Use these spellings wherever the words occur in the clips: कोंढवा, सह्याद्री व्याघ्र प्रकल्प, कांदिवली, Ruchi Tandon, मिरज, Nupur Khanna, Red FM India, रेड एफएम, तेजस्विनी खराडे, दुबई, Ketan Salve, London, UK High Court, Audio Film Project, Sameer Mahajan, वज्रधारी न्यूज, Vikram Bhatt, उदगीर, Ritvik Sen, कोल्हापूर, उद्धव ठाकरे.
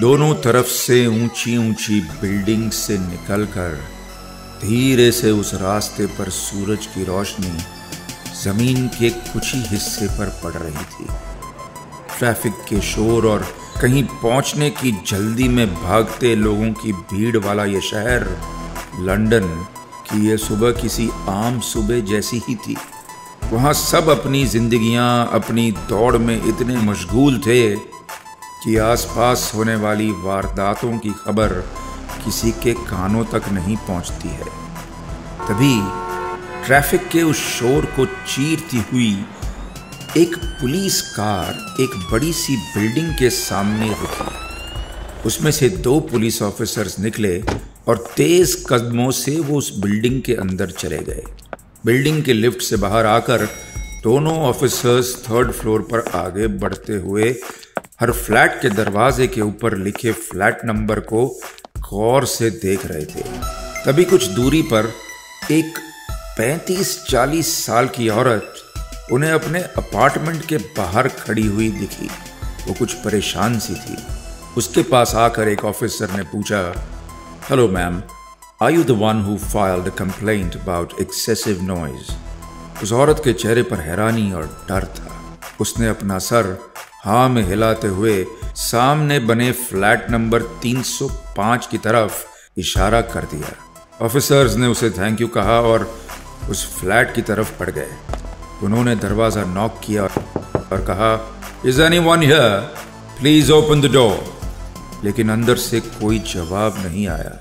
दोनों तरफ से ऊंची ऊंची बिल्डिंग से निकलकर धीरे से उस रास्ते पर सूरज की रोशनी जमीन के कुछ ही हिस्से पर पड़ रही थी। ट्रैफिक के शोर और कहीं पहुंचने की जल्दी में भागते लोगों की भीड़ वाला ये शहर लंदन की ये सुबह किसी आम सुबह जैसी ही थी। वहाँ सब अपनी जिंदगियाँ अपनी दौड़ में इतने मशगूल थे कि आसपास होने वाली वारदातों की खबर किसी के कानों तक नहीं पहुँचती है। तभी ट्रैफिक के उस शोर को चीरती हुई एक पुलिस कार एक बड़ी सी बिल्डिंग के सामने रुकी। उसमें से दो पुलिस ऑफिसर्स निकले और तेज कदमों से वो उस बिल्डिंग के अंदर चले गए। बिल्डिंग के लिफ्ट से बाहर आकर दोनों ऑफिसर्स थर्ड फ्लोर पर आगे बढ़ते हुए हर फ्लैट के दरवाजे के ऊपर लिखे फ्लैट नंबर को गौर से देख रहे थे। तभी कुछ दूरी पर एक 35-40 साल की औरत उन्हें अपने अपार्टमेंट के बाहर खड़ी हुई दिखी। वो कुछ परेशान सी थी। उसके पास आकर एक ऑफिसर ने पूछा, hello ma'am, are you the one who filed the complaint about excessive noise? उस औरत के चेहरे पर हैरानी और डर था। उसने अपना सर हाँ में हिलाते हुए सामने बने फ्लैट नंबर 305 की तरफ इशारा कर दिया। ऑफिसर्स ने उसे थैंक यू कहा और उस फ्लैट की तरफ बढ़ गए। उन्होंने दरवाज़ा नॉक किया और कहा, is anyone here? Please open the door. लेकिन अंदर से कोई जवाब नहीं आया।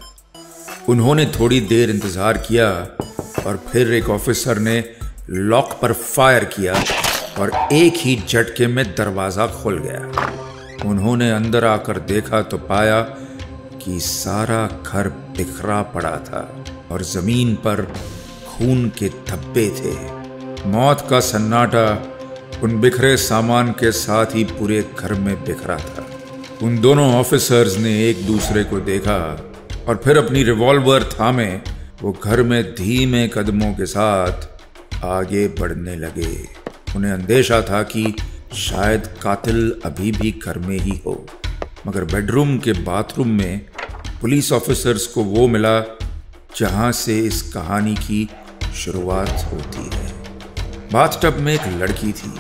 उन्होंने थोड़ी देर इंतज़ार किया और फिर एक ऑफिसर ने लॉक पर फायर किया और एक ही झटके में दरवाज़ा खुल गया। उन्होंने अंदर आकर देखा तो पाया कि सारा घर बिखरा पड़ा था और ज़मीन पर खून के धब्बे थे। मौत का सन्नाटा उन बिखरे सामान के साथ ही पूरे घर में बिखरा था। उन दोनों ऑफिसर्स ने एक दूसरे को देखा और फिर अपनी रिवॉल्वर थामे वो घर में धीमे कदमों के साथ आगे बढ़ने लगे। उन्हें अंदेशा था कि शायद कातिल अभी भी घर में ही हो, मगर बेडरूम के बाथरूम में पुलिस ऑफिसर्स को वो मिला जहाँ से इस कहानी की शुरुआत होती है। बाथटब में एक लड़की थी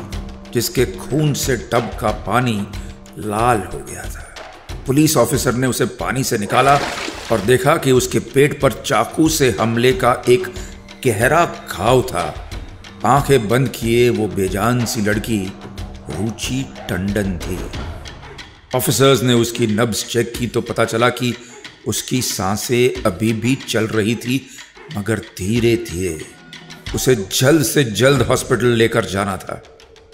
जिसके खून से टब का पानी लाल हो गया था। पुलिस ऑफिसर ने उसे पानी से निकाला और देखा कि उसके पेट पर चाकू से हमले का एक गहरा घाव था। आंखें बंद किए वो बेजान सी लड़की रुचि टंडन थी। ऑफिसर्स ने उसकी नब्ज चेक की तो पता चला कि उसकी सांसें अभी भी चल रही थी, मगर धीरे धीरे। उसे जल्द से जल्द हॉस्पिटल लेकर जाना था।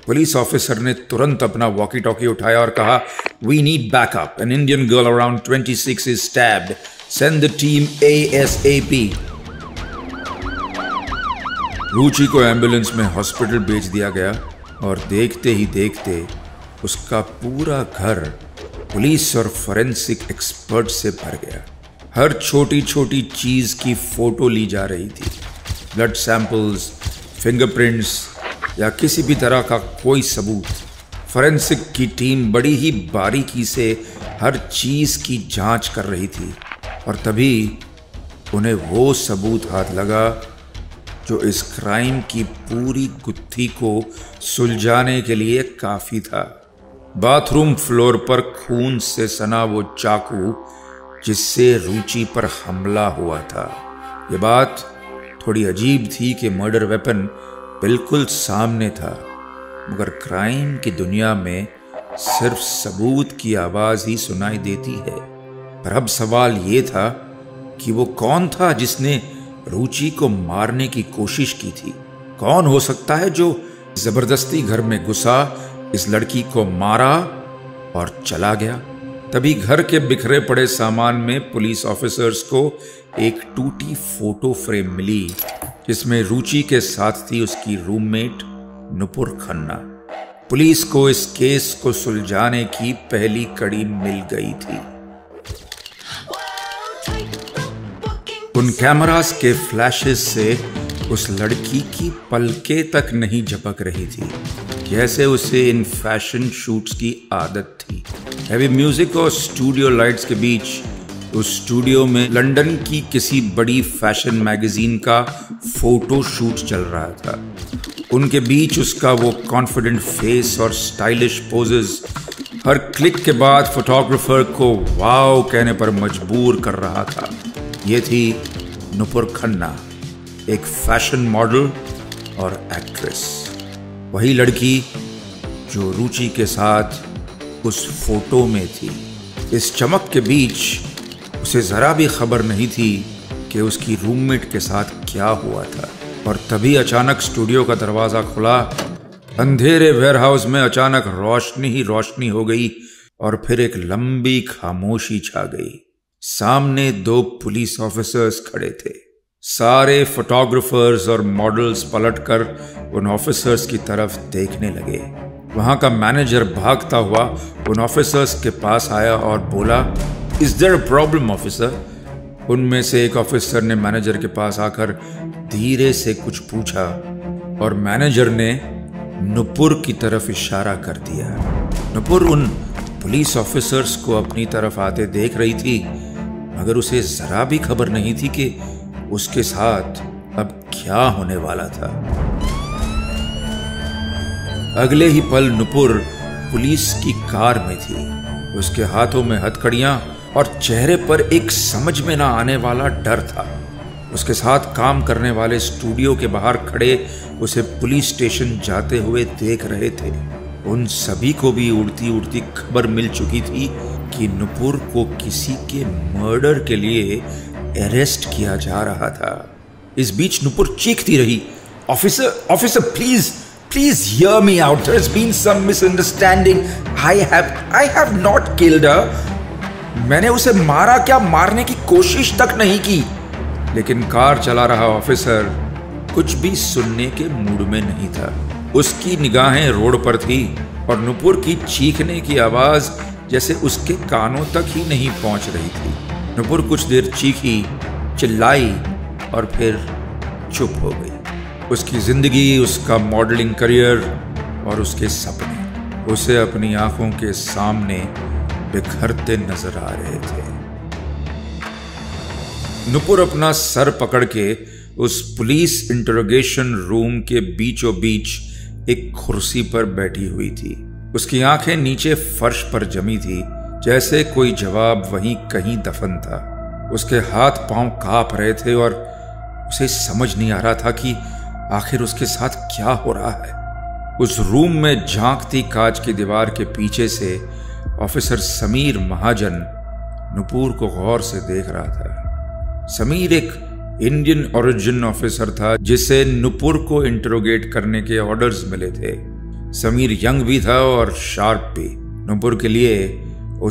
पुलिस ऑफिसर ने तुरंत अपना वॉकी टॉकी उठाया और कहा, we need backup, an Indian girl around 26 is stabbed, send the team ASAP। Ruchi को एम्बुलेंस में हॉस्पिटल भेज दिया गया और देखते ही देखते उसका पूरा घर पुलिस और फॉरेंसिक एक्सपर्ट से भर गया। हर छोटी छोटी चीज की फोटो ली जा रही थी। ब्लड सैंपल्स, फिंगरप्रिंट्स या किसी भी तरह का कोई सबूत। फॉरेंसिक की टीम बड़ी ही बारीकी से हर चीज़ की जांच कर रही थी और तभी उन्हें वो सबूत हाथ लगा जो इस क्राइम की पूरी गुत्थी को सुलझाने के लिए काफ़ी था। बाथरूम फ्लोर पर खून से सना वो चाकू जिससे रुचि पर हमला हुआ था। ये बात थोड़ी अजीब थी कि मर्डर वेपन बिल्कुल सामने था, मगर क्राइम की दुनिया में सिर्फ सबूत की आवाज़ ही सुनाई देती है। पर अब सवाल ये था कि वो कौन था जिसने रुचि को मारने की कोशिश की थी? कौन हो सकता है जो जबरदस्ती घर में घुसा, इस लड़की को मारा और चला गया? तभी घर के बिखरे पड़े सामान में पुलिस ऑफिसर्स को एक टूटी फोटो फ्रेम मिली जिसमें रुचि के साथ थी उसकी रूममेट नुपुर खन्ना। पुलिस को इस केस को सुलझाने की पहली कड़ी मिल गई थी। उन कैमरास के फ्लैशेस से उस लड़की की पलकें तक नहीं झपक रही थी, जैसे उसे इन फैशन शूट्स की आदत थी। हैवी म्यूजिक और स्टूडियो लाइट्स के बीच उस स्टूडियो में लंदन की किसी बड़ी फैशन मैगजीन का फोटो शूट चल रहा था। उनके बीच उसका वो कॉन्फिडेंट फेस और स्टाइलिश पोजेस हर क्लिक के बाद फोटोग्राफर को वाओ कहने पर मजबूर कर रहा था। ये थी नुपुर खन्ना, एक फैशन मॉडल और एक्ट्रेस, वही लड़की जो रुचि के साथ उस फोटो में थी। इस चमक के बीच उसे ज़रा भी खबर नहीं थी कि उसकी रूममेट के साथ क्या हुआ था। और तभी अचानक स्टूडियो का दरवाज़ा खुला, अंधेरे वेयरहाउस में अचानक रोशनी ही रोशनी हो गई और फिर एक लंबी खामोशी छा गई। सामने दो पुलिस ऑफिसर्स खड़े थे। सारे फोटोग्राफर्स और मॉडल्स पलटकर उन ऑफिसर्स की तरफ देखने लगे। वहाँ का मैनेजर भागता हुआ उन ऑफिसर्स के पास आया और बोला, is there a problem officer? उनमें से एक ऑफिसर ने मैनेजर के पास आकर धीरे से कुछ पूछा और मैनेजर ने नुपुर की तरफ इशारा कर दिया। नुपुर उन पुलिस ऑफिसर्स को अपनी तरफ आते देख रही थी, मगर उसे जरा भी खबर नहीं थी कि उसके साथ अब क्या होने वाला था। अगले ही पल नुपुर पुलिस की कार में थी। उसके हाथों में हथकड़ियां और चेहरे पर एक समझ में ना आने वाला डर था। उसके साथ काम करने वाले स्टूडियो के बाहर खड़े उसे पुलिस स्टेशन जाते हुए देख रहे थे। उन सभी को भी उड़ती उड़ती खबर मिल चुकी थी कि नुपुर को किसी के मर्डर के लिए अरेस्ट किया जा रहा था। इस बीच नुपुर चीखती रही, officer officer please please hear me out, there has been some misunderstanding, I have not killed her, मैंने उसे मारा क्या मारने की कोशिश तक नहीं की। लेकिन कार चला रहा ऑफिसर कुछ भी सुनने के मूड में नहीं था। उसकी निगाहें रोड पर थी और नुपुर की चीखने की आवाज जैसे उसके कानों तक ही नहीं पहुंच रही थी। नुपुर कुछ देर चीखी, चिल्लाई और फिर चुप हो गई। उसकी जिंदगी, उसका मॉडलिंग करियर और उसके सपने उसे अपनी आंखों के सामने बिखरते नजर आ रहे थे। नुपुर अपना सर पकड़ के उस पुलिस इंटरोगेशन रूम के बीचों बीच एक कुर्सी पर बैठी हुई थी। उसकी आंखें नीचे फर्श पर जमी थी, जैसे कोई जवाब वहीं कहीं दफन था। उसके हाथ पांव कांप रहे थे और उसे समझ नहीं आ रहा था कि आखिर उसके साथ क्या हो रहा है। उस रूम में झांकती कांच की दीवार के पीछे से ऑफिसर समीर महाजन नुपुर को गौर से देख रहा था। समीर एक इंडियन ओरिजिन ऑफिसर था जिसे नुपुर को इंटरोगेट करने के ऑर्डर्स मिले थे। समीर यंग भी था और शार्प भी। नुपुर के लिए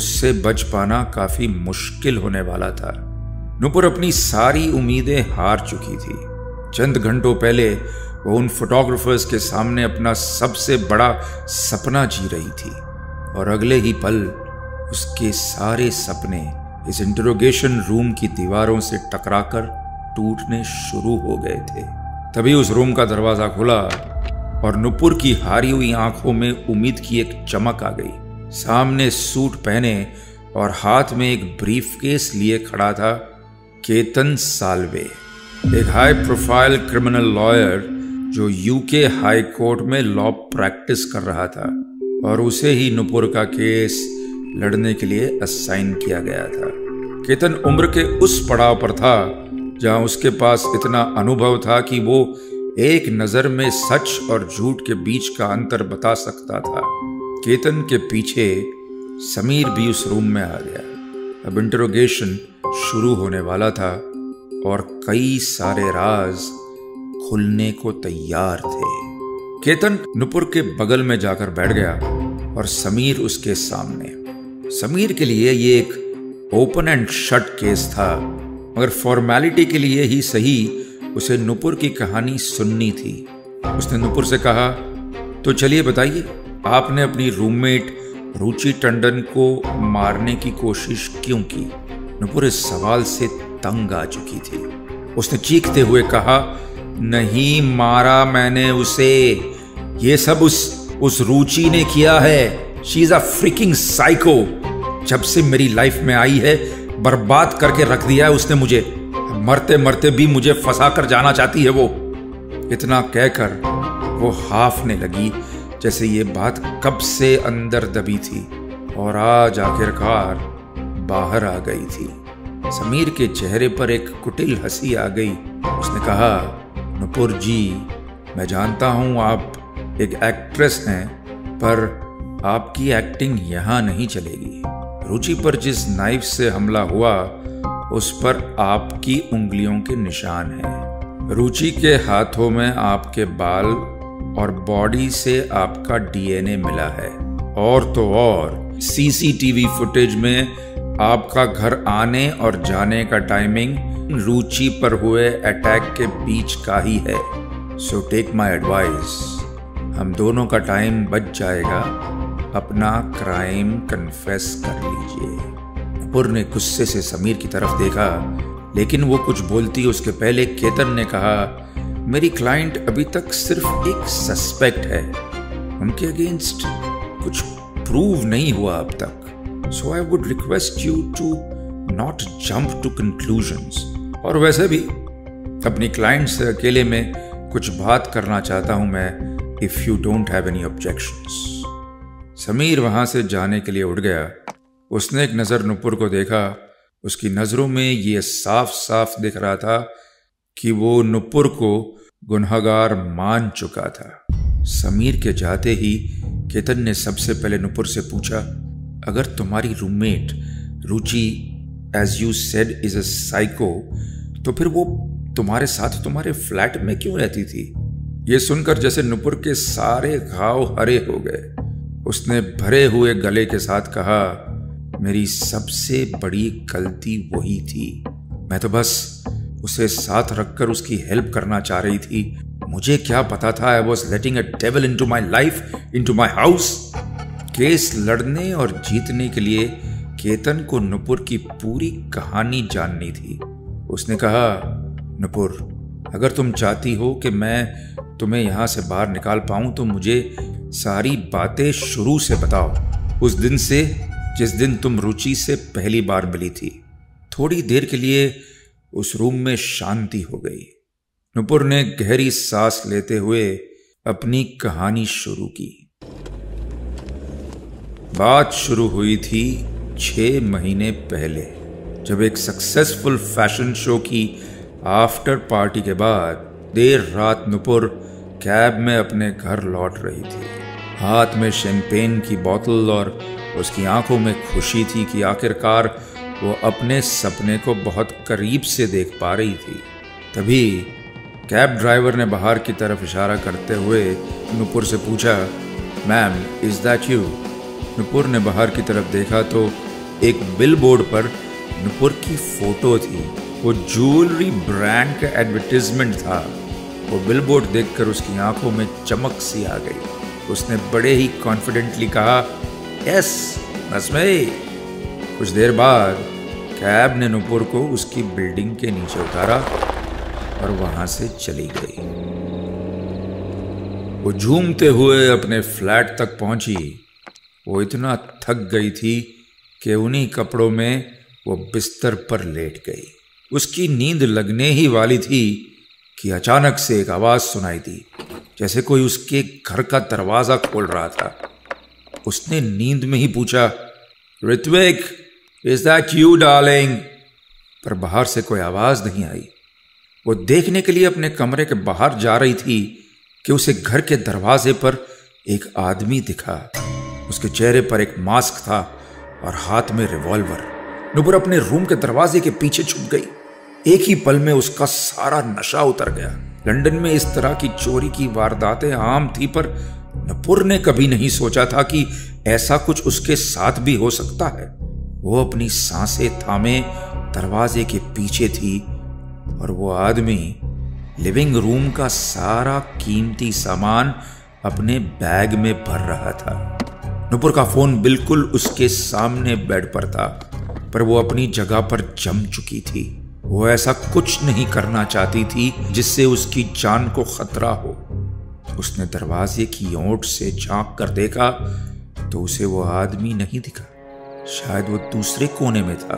उससे बच पाना काफी मुश्किल होने वाला था। नुपुर अपनी सारी उम्मीदें हार चुकी थी। चंद घंटों पहले वो उन फोटोग्राफर्स के सामने अपना सबसे बड़ा सपना जी रही थी और अगले ही पल उसके सारे सपने इस इंटरोगेशन रूम की दीवारों से टकराकर टूटने शुरू हो गए थे। तभी उस रूम का दरवाजा खुला और नुपुर की हारी हुई आंखों में उम्मीद की एक चमक आ गई। सामने सूट पहने और हाथ में एक ब्रीफकेस लिए खड़ा था केतन साल्वे, एक हाई प्रोफाइल क्रिमिनल लॉयर जो यूके हाई कोर्ट में लॉ प्रैक्टिस कर रहा था और उसे ही नुपुर का केस लड़ने के लिए असाइन किया गया था। केतन उम्र के उस पड़ाव पर था जहां उसके पास इतना अनुभव था कि वो एक नज़र में सच और झूठ के बीच का अंतर बता सकता था। केतन के पीछे समीर भी उस रूम में आ गया। अब इंटरोगेशन शुरू होने वाला था और कई सारे राज खुलने को तैयार थे। केतन नुपुर के बगल में जाकर बैठ गया और समीर उसके सामने। समीर के लिए ये एक ओपन एंड शट केस था, मगर फॉर्मेलिटी के लिए ही सही उसे नुपुर की कहानी सुननी थी। उसने नुपुर से कहा, तो चलिए बताइए, आपने अपनी रूममेट रुचि टंडन को मारने की कोशिश क्यों की? नुपुर इस सवाल से तंग आ चुकी थी। उसने चीखते हुए कहा, नहीं मारा मैंने उसे, ये सब उस रुचि ने किया है, she is a freaking psycho. जब से मेरी लाइफ में आई है बर्बाद करके रख दिया है उसने मुझे। मरते मरते भी मुझे फंसा कर जाना चाहती है वो। इतना कहकर वो हाफने लगी जैसे ये बात कब से अंदर दबी थी और आज आखिरकार बाहर आ गई थी। समीर के चेहरे पर एक कुटिल हंसी आ गई। उसने कहा, नुपुर जी, मैं जानता हूं आप एक एक्ट्रेस हैं, पर आपकी एक्टिंग यहां नहीं चलेगी। रुचि पर जिस नाइफ से हमला हुआ उस पर आपकी उंगलियों के निशान हैं। रुचि के हाथों में आपके बाल और बॉडी से आपका डीएनए मिला है, और तो और सीसीटीवी फुटेज में आपका घर आने और जाने का टाइमिंग रुचि पर हुए अटैक के बीच का ही है। सो टेक माय एडवाइस, हम दोनों का टाइम बच जाएगा, अपना क्राइम कन्फेस कर लीजिए। नुपुर ने गुस्से से समीर की तरफ देखा, लेकिन वो कुछ बोलती उसके पहले केतन ने कहा, मेरी क्लाइंट अभी तक सिर्फ एक सस्पेक्ट है, उनके अगेंस्ट कुछ प्रूव नहीं हुआ अब तक। So I would request you to not jump to conclusions. और वैसे भी अपनी क्लाइंट से अकेले में कुछ बात करना चाहता हूं मैं, if you don't have any objections. Sameer वहां से जाने के लिए उठ गया। उसने एक नज़र नुपुर को देखा। उसकी नज़रों में ये साफ साफ दिख रहा था कि वो नुपुर को गुनहगार मान चुका था। समीर के जाते ही केतन ने सबसे पहले नुपुर से पूछा, अगर तुम्हारी roommate Ruchi as you said is a psycho, तो फिर वो तुम्हारे साथ तुम्हारे फ्लैट में क्यों रहती थी? ये सुनकर जैसे नुपुर के सारे घाव हरे हो गए। उसने भरे हुए गले के साथ कहा, मेरी सबसे बड़ी गलती वही थी, मैं तो बस उसे साथ रखकर उसकी हेल्प करना चाह रही थी। मुझे क्या पता था I was letting a devil into my life, into my house. Case लड़ने और जीतने के लिए केतन को नुपुर की पूरी कहानी जाननी थी। उसने कहा, नुपुर, अगर तुम चाहती हो कि मैं तुम्हें यहाँ से बाहर निकाल पाऊँ तो मुझे सारी बातें शुरू से बताओ, उस दिन से जिस दिन तुम रुचि से पहली बार मिली थी। थोड़ी देर के लिए उस रूम में शांति हो गई। नुपुर ने गहरी सांस लेते हुए अपनी कहानी शुरू की। बात शुरू हुई थी 6 महीने पहले, जब एक सक्सेसफुल फैशन शो की आफ्टर पार्टी के बाद देर रात नुपुर कैब में अपने घर लौट रही थी। हाथ में शैंपेन की बोतल और उसकी आंखों में खुशी थी कि आखिरकार वो अपने सपने को बहुत करीब से देख पा रही थी। तभी कैब ड्राइवर ने बाहर की तरफ इशारा करते हुए नुपुर से पूछा, ma'am, is that you? Nupur ने बाहर की तरफ देखा तो एक बिलबोर्ड पर नुपुर की फोटो थी। वो ज्वेलरी ब्रांड का एडवर्टीजमेंट था। वो बिलबोर्ड देखकर उसकी आंखों में चमक सी आ गई। उसने बड़े ही कॉन्फिडेंटली कहा, यस, बस में। कुछ देर बाद कैब ने नुपुर को उसकी बिल्डिंग के नीचे उतारा और वहां से चली गई। वो झूमते हुए अपने फ्लैट तक पहुंची। वो इतना थक गई थी कि उन्हीं कपड़ों में वो बिस्तर पर लेट गई। उसकी नींद लगने ही वाली थी कि अचानक से एक आवाज सुनाई दी, जैसे कोई उसके घर का दरवाजा खोल रहा था। उसने नींद में ही पूछा, Ritwik, is that you darling? पर बाहर से कोई आवाज नहीं आई। वो देखने के लिए अपने कमरे के बाहर जा रही थी कि उसे घर के दरवाजे पर एक आदमी दिखा। उसके चेहरे पर एक मास्क था और हाथ में रिवॉल्वर। नुपुर अपने रूम के दरवाजे के पीछे छुप गई। एक ही पल में उसका सारा नशा उतर गया। लंदन में इस तरह की चोरी की वारदातें आम थी, पर नुपुर ने कभी नहीं सोचा था कि ऐसा कुछ उसके साथ भी हो सकता है। वो अपनी सांसें थामे दरवाजे के पीछे थी और वो आदमी लिविंग रूम का सारा कीमती सामान अपने बैग में भर रहा था। नुपुर का फोन बिल्कुल उसके सामने बेड पर था, पर वो अपनी जगह पर जम चुकी थी। वो ऐसा कुछ नहीं करना चाहती थी जिससे उसकी जान को खतरा हो। उसने दरवाजे की ओट से झांक कर देखा तो उसे वो आदमी नहीं दिखा। शायद वो दूसरे कोने में था।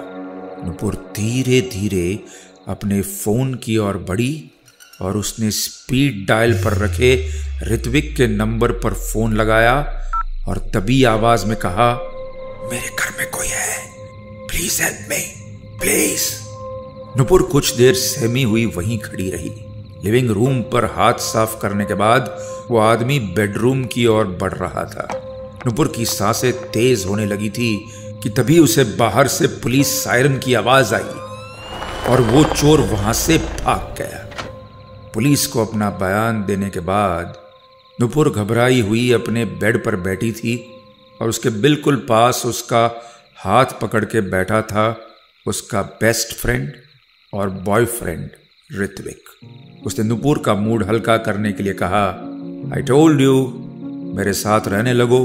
नुपुर धीरे धीरे अपने फोन की ओर बढ़ी और उसने स्पीड डायल पर रखे ऋत्विक के नंबर पर फोन लगाया और तभी आवाज में कहा, मेरे घर में कोई है, please help me, please. Nupur कुछ देर सहमी हुई वहीं खड़ी रही। लिविंग रूम पर हाथ साफ करने के बाद वो आदमी बेडरूम की ओर बढ़ रहा था। नुपुर की सांसें तेज होने लगी थी कि तभी उसे बाहर से पुलिस सायरन की आवाज आई और वो चोर वहां से भाग गया। पुलिस को अपना बयान देने के बाद नुपुर घबराई हुई अपने बेड पर बैठी थी और उसके बिल्कुल पास उसका हाथ पकड़ के बैठा था उसका बेस्ट फ्रेंड और बॉयफ्रेंड ऋत्विक। उसने नुपुर का मूड हल्का करने के लिए कहा, आई टोल्ड यू, मेरे साथ रहने लगो,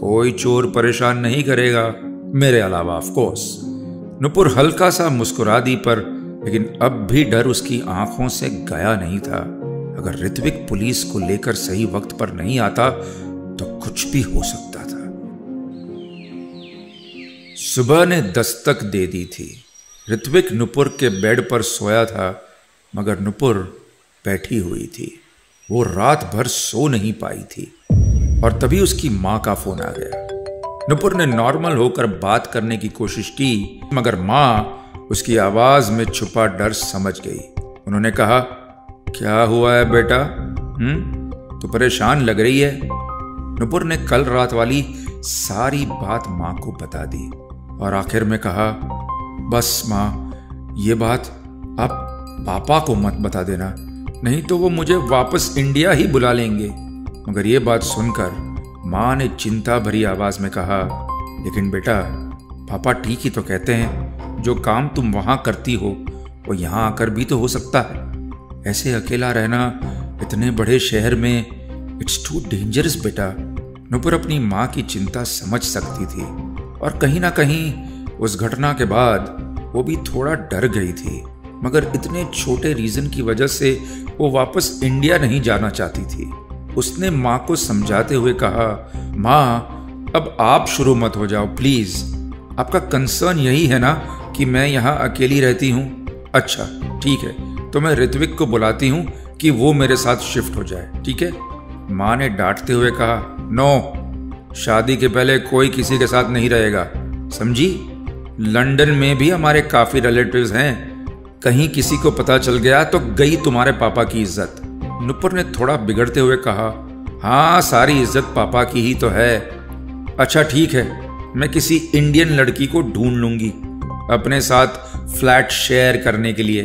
कोई चोर परेशान नहीं करेगा, मेरे अलावा ऑफ कोर्स। नुपुर हल्का सा मुस्कुरा दी पर लेकिन अब भी डर उसकी आंखों से गया नहीं था। अगर ऋत्विक पुलिस को लेकर सही वक्त पर नहीं आता तो कुछ भी हो सकता था। सुबह ने दस्तक दे दी थी। ऋत्विक नुपुर के बेड पर सोया था मगर नुपुर बैठी हुई थी। वो रात भर सो नहीं पाई थी और तभी उसकी माँ का फोन आ गया। नुपुर ने नॉर्मल होकर बात करने की कोशिश की मगर माँ उसकी आवाज में छुपा डर समझ गई। उन्होंने कहा, क्या हुआ है बेटा, तो परेशान लग रही है। नुपुर ने कल रात वाली सारी बात माँ को बता दी और आखिर में कहा, बस माँ, ये बात आप पापा को मत बता देना, नहीं तो वो मुझे वापस इंडिया ही बुला लेंगे। मगर ये बात सुनकर माँ ने चिंता भरी आवाज में कहा, लेकिन बेटा पापा ठीक ही तो कहते हैं, जो काम तुम वहाँ करती हो वो यहाँ आकर भी तो हो सकता है, ऐसे अकेला रहना इतने बड़े शहर में, इट्स टू डेंजरस बेटा। नुपुर अपनी माँ की चिंता समझ सकती थी और कहीं ना कहीं उस घटना के बाद वो भी थोड़ा डर गई थी मगर इतने छोटे रीज़न की वजह से वो वापस इंडिया नहीं जाना चाहती थी। उसने माँ को समझाते हुए कहा, माँ अब आप शुरू मत हो जाओ प्लीज़, आपका कंसर्न यही है ना कि मैं यहाँ अकेली रहती हूँ। अच्छा ठीक है, तो मैं ऋत्विक को बुलाती हूँ कि वो मेरे साथ शिफ्ट हो जाए, ठीक है। माँ ने डांटते हुए कहा, नो, शादी के पहले कोई किसी के साथ नहीं रहेगा, समझी। लंदन में भी हमारे काफ़ी रिलेटिव्स हैं, कहीं किसी को पता चल गया तो गई तुम्हारे पापा की इज्जत। नुपुर ने थोड़ा बिगड़ते हुए कहा, हाँ सारी इज्जत पापा की ही तो है। अच्छा ठीक है, मैं किसी इंडियन लड़की को ढूंढ लूंगी अपने साथ फ्लैट शेयर करने के लिए,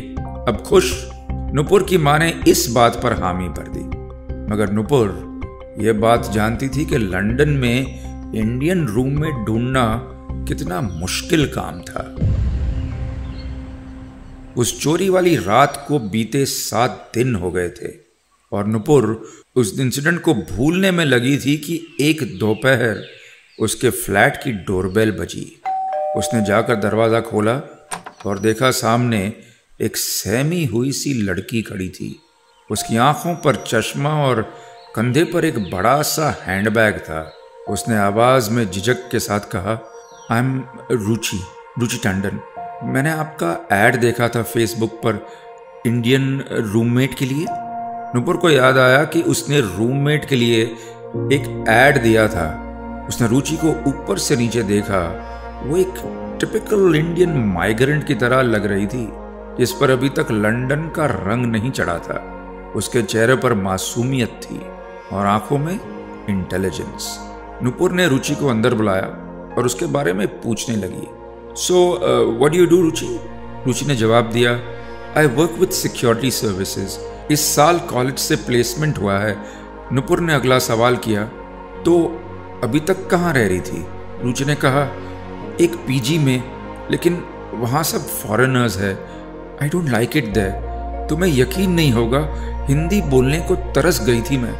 अब खुश। नुपुर की माँ ने इस बात पर हामी भर दी मगर नुपुर यह बात जानती थी कि लंदन में इंडियन रूम में ढूंढना कितना मुश्किल काम था। उस चोरी वाली रात को बीते 7 दिन हो गए थे और नुपुर उस इंसिडेंट को भूलने में लगी थी कि एक दोपहर उसके फ्लैट की डोरबेल बजी। उसने जाकर दरवाज़ा खोला और देखा सामने एक सहमी हुई सी लड़की खड़ी थी। उसकी आंखों पर चश्मा और कंधे पर एक बड़ा सा हैंडबैग था। उसने आवाज़ में झिझक के साथ कहा, आई एम रुचि, रुचि टंडन, मैंने आपका ऐड देखा था फेसबुक पर इंडियन रूममेट के लिए। नुपुर को याद आया कि उसने रूममेट के लिए एक ऐड दिया था। उसने रुचि को ऊपर से नीचे देखा, वो एक टिपिकल इंडियन माइग्रेंट की तरह लग रही थी जिस पर अभी तक लंदन का रंग नहीं चढ़ा था। उसके चेहरे पर मासूमियत थी और आंखों में इंटेलिजेंस। नुपुर ने रुचि को अंदर बुलाया और उसके बारे में पूछने लगी, so what do you do Ruchi? Ruchi ने जवाब दिया, I work with security services, इस साल कॉलेज से प्लेसमेंट हुआ है। नुपुर ने अगला सवाल किया, तो अभी तक कहाँ रह रही थी? रुचि ने कहा, एक पीजी में, लेकिन वहाँ सब फॉरेनर्स है, I don't like it there, तुम्हें यकीन नहीं होगा हिंदी बोलने को तरस गई थी मैं।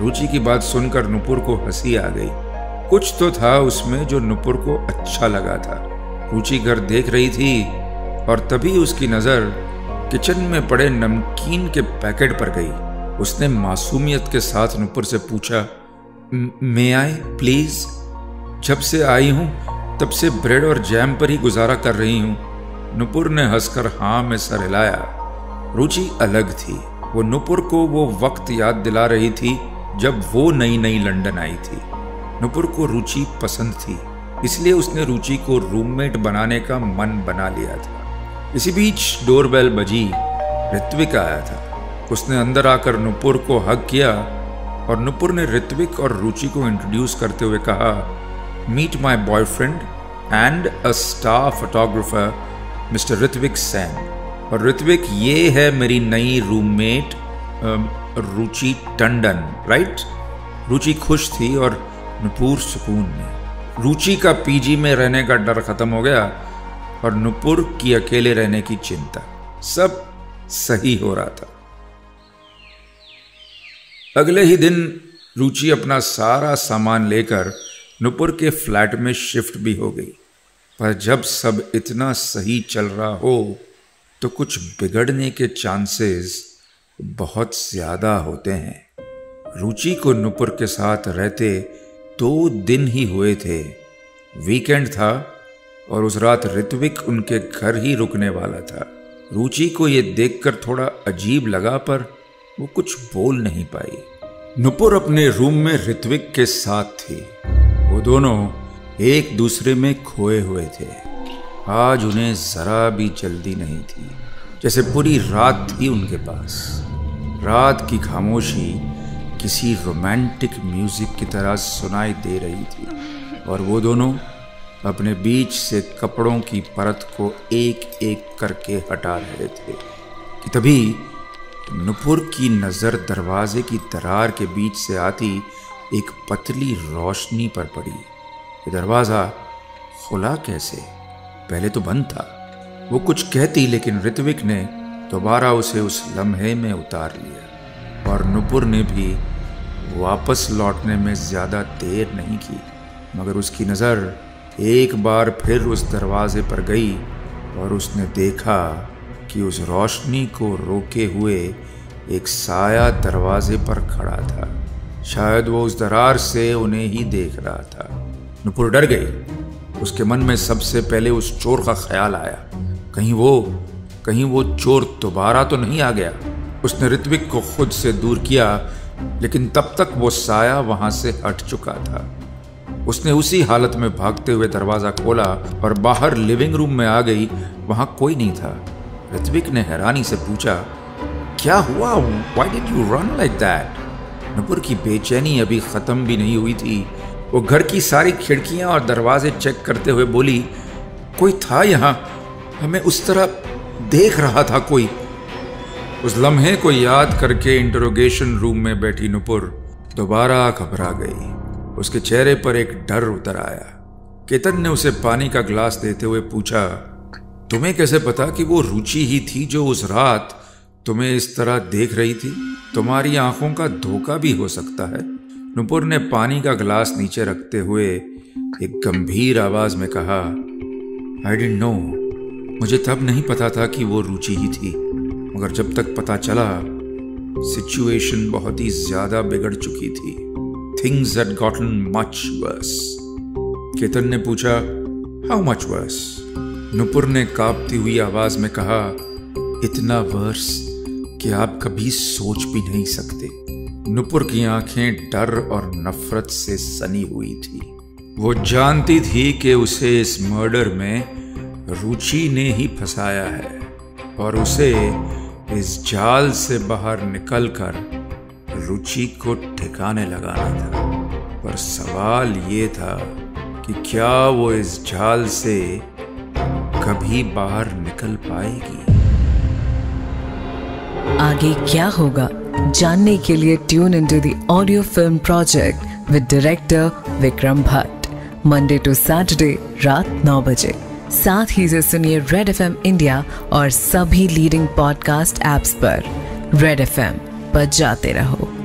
रुचि की बात सुनकर नुपुर को हंसी आ गई। कुछ तो था उसमें जो नुपुर को अच्छा लगा था। रुचि घर देख रही थी और तभी उसकी नज़र किचन में पड़े नमकीन के पैकेट पर गई। उसने मासूमियत के साथ नुपुर से पूछा, मे आई प्लीज़? जब से आई हूँ तब से ब्रेड और जैम पर ही गुजारा कर रही हूं। नुपुर ने हंसकर हाँ में सर हिलाया। रुचि अलग थी। वो नुपुर को वो वक्त याद दिला रही थी जब वो नई नई लंदन आई थी। नुपुर को रुचि पसंद थी, इसलिए उसने रुचि को रूममेट बनाने का मन बना लिया था। इसी बीच डोरबेल बजी। ऋत्विक आया था। उसने अंदर आकर नुपुर को हग किया और नुपुर ने ऋत्विक और रुचि को इंट्रोड्यूस करते हुए कहा, meet my boyfriend and a star photographer mister Ritwik Sen. और ऋत्विक, ये है मेरी नई रूममेट रुचि टंडन, राइट। रुचि खुश थी और नुपुर सुकून में। रुचि का पीजी में रहने का डर खत्म हो गया और नुपुर की अकेले रहने की चिंता। सब सही हो रहा था। अगले ही दिन रुचि अपना सारा सामान लेकर नुपुर के फ्लैट में शिफ्ट भी हो गई। पर जब सब इतना सही चल रहा हो तो कुछ बिगड़ने के चांसेस बहुत ज़्यादा होते हैं। रुचि को नुपुर के साथ रहते 2 दिन ही हुए थे। वीकेंड था और उस रात ऋत्विक उनके घर ही रुकने वाला था। रुचि को ये देखकर थोड़ा अजीब लगा, पर वो कुछ बोल नहीं पाई। नुपुर अपने रूम में ऋत्विक के साथ थी। वो दोनों एक दूसरे में खोए हुए थे। आज उन्हें जरा भी जल्दी नहीं थी, जैसे पूरी रात थी उनके पास। रात की खामोशी किसी रोमांटिक म्यूजिक की तरह सुनाई दे रही थी और वो दोनों अपने बीच से कपड़ों की परत को एक एक करके हटा रहे थे कि तभी नुपुर की नज़र दरवाजे की दरार के बीच से आती एक पतली रोशनी पर पड़ी। ये दरवाज़ा खुला कैसे? पहले तो बंद था। वो कुछ कहती, लेकिन ऋत्विक ने दोबारा उसे उस लम्हे में उतार लिया और नुपुर ने भी वापस लौटने में ज़्यादा देर नहीं की। मगर उसकी नज़र एक बार फिर उस दरवाजे पर गई और उसने देखा कि उस रोशनी को रोके हुए एक साया दरवाजे पर खड़ा था। शायद वो उस दरार से उन्हें ही देख रहा था। नुपुर डर गई। उसके मन में सबसे पहले उस चोर का ख्याल आया। कहीं वो चोर दोबारा तो नहीं आ गया। उसने ऋत्विक को खुद से दूर किया, लेकिन तब तक वो साया वहां से हट चुका था। उसने उसी हालत में भागते हुए दरवाज़ा खोला और बाहर लिविंग रूम में आ गई। वहाँ कोई नहीं था। ऋत्विक ने हैरानी से पूछा, क्या हुआ? Why did you run like that? Nupur की बेचैनी अभी ख़त्म भी नहीं हुई थी। वो घर की सारी खिड़कियाँ और दरवाजे चेक करते हुए बोली, कोई था यहाँ? हमें उस तरह देख रहा था कोई। उस लम्हे को याद करके इंटरोगेशन रूम में बैठी नुपुर दोबारा घबरा गई। उसके चेहरे पर एक डर उतर आया। केतन ने उसे पानी का ग्लास देते हुए पूछा, तुम्हें कैसे पता कि वो रुचि ही थी जो उस रात तुम्हें इस तरह देख रही थी? तुम्हारी आंखों का धोखा भी हो सकता है। नुपुर ने पानी का ग्लास नीचे रखते हुए एक गंभीर आवाज में कहा, आई डिडंट नो। मुझे तब नहीं पता था कि वो रुचि ही थी, मगर जब तक पता चला सिचुएशन बहुत ही ज्यादा बिगड़ चुकी थी। Things had gotten much worse. Ketan ने पूछा, How much worse? नुपुर ने कांपती हुई आवाज में कहा, इतना वर्स कि आप कभी सोच भी नहीं सकते। नुपुर की आंखें डर और नफरत से सनी हुई थी। वो जानती थी कि उसे इस मर्डर में रुचि ने ही फंसाया है और उसे इस जाल से बाहर निकलकर रुचि को ठिकाने लगाना था। पर सवाल ये था कि क्या वो इस जाल से कभी बाहर निकल पाएगी? आगे क्या होगा जानने के लिए tune into the audio film project with director Vikram Bhatt, Monday to Saturday रात 9 बजे। साथ ही से सुनिए रेड एफएम इंडिया और सभी लीडिंग पॉडकास्ट एप्स पर। रेड एफएम पर जाते रहो।